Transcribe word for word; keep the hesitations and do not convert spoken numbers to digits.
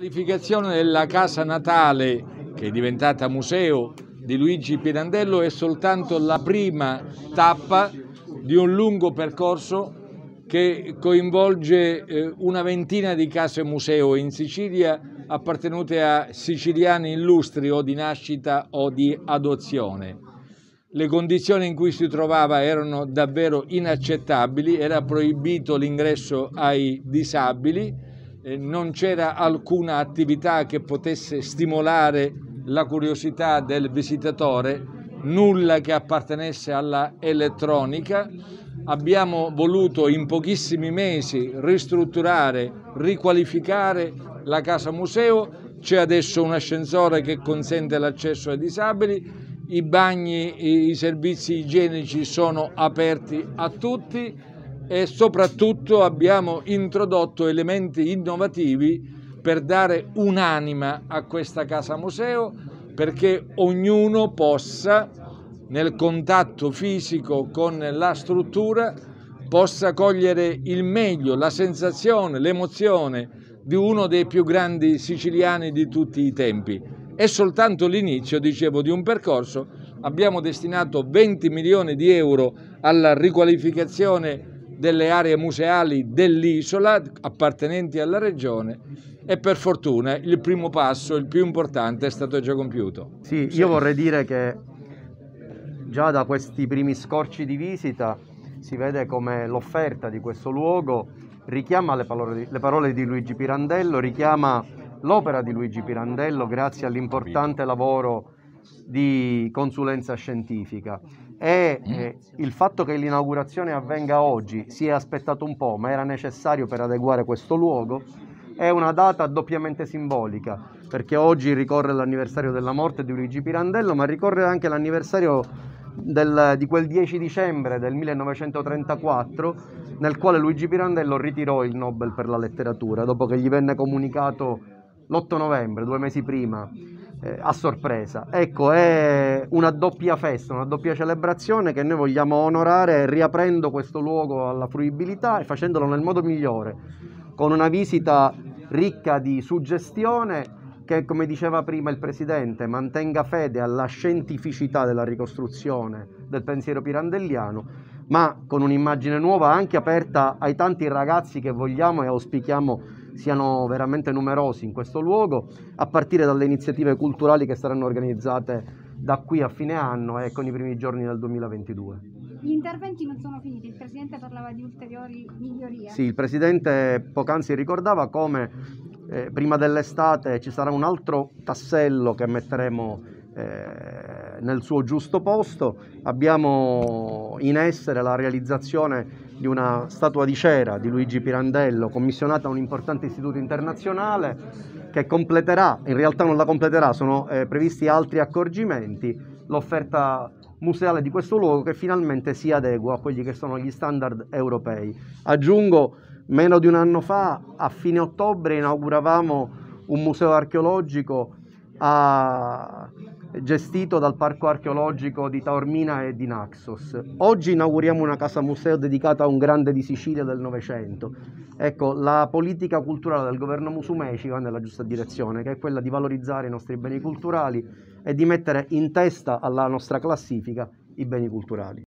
La riqualificazione della Casa Natale, che è diventata museo di Luigi Pirandello, è soltanto la prima tappa di un lungo percorso che coinvolge una ventina di case museo in Sicilia appartenute a siciliani illustri o di nascita o di adozione. Le condizioni in cui si trovava erano davvero inaccettabili, era proibito l'ingresso ai disabili, non c'era alcuna attività che potesse stimolare la curiosità del visitatore, nulla che appartenesse alla elettronica. Abbiamo voluto in pochissimi mesi ristrutturare, riqualificare la Casa Museo. C'è adesso un ascensore che consente l'accesso ai disabili, i bagni, i servizi igienici sono aperti a tutti. E soprattutto abbiamo introdotto elementi innovativi per dare un'anima a questa Casa Museo, perché ognuno possa, nel contatto fisico con la struttura, possa cogliere il meglio, la sensazione, l'emozione di uno dei più grandi siciliani di tutti i tempi. È soltanto l'inizio, dicevo, di un percorso. Abbiamo destinato venti milioni di euro alla riqualificazione delle aree museali dell'isola appartenenti alla regione e per fortuna il primo passo, il più importante, è stato già compiuto. Sì, sì. Io vorrei dire che già da questi primi scorci di visita si vede come l'offerta di questo luogo richiama le parole, le parole di Luigi Pirandello, richiama l'opera di Luigi Pirandello grazie all'importante lavoro di consulenza scientifica. E eh, il fatto che l'inaugurazione avvenga oggi si è aspettato un po', ma era necessario per adeguare questo luogo. È una data doppiamente simbolica, perché oggi ricorre l'anniversario della morte di Luigi Pirandello, ma ricorre anche l'anniversario di quel dieci dicembre del millenovecentotrentaquattro nel quale Luigi Pirandello ritirò il Nobel per la letteratura, dopo che gli venne comunicato l'otto novembre, due mesi prima, eh, a sorpresa. Ecco, è una doppia festa, una doppia celebrazione che noi vogliamo onorare riaprendo questo luogo alla fruibilità e facendolo nel modo migliore, con una visita ricca di suggestione che, come diceva prima il Presidente, mantenga fede alla scientificità della ricostruzione del pensiero pirandelliano, ma con un'immagine nuova anche aperta ai tanti ragazzi che vogliamo e auspichiamo siano veramente numerosi in questo luogo, a partire dalle iniziative culturali che saranno organizzate da qui a fine anno e con i primi giorni del duemilaventidue. Gli interventi non sono finiti, il Presidente parlava di ulteriori migliorie. Sì, il Presidente poc'anzi ricordava come eh, prima dell'estate ci sarà un altro tassello che metteremo eh, nel suo giusto posto. Abbiamo in essere la realizzazione di una statua di cera di Luigi Pirandello commissionata a un importante istituto internazionale che completerà, in realtà non la completerà, sono eh, previsti altri accorgimenti, l'offerta museale di questo luogo che finalmente si adegua a quelli che sono gli standard europei. Aggiungo, meno di un anno fa, a fine ottobre, inauguravamo un museo archeologico a... gestito dal Parco Archeologico di Taormina e di Naxos. Oggi inauguriamo una casa museo dedicata a un grande di Sicilia del Novecento. Ecco, la politica culturale del governo Musumeci va nella giusta direzione, che è quella di valorizzare i nostri beni culturali e di mettere in testa alla nostra classifica i beni culturali.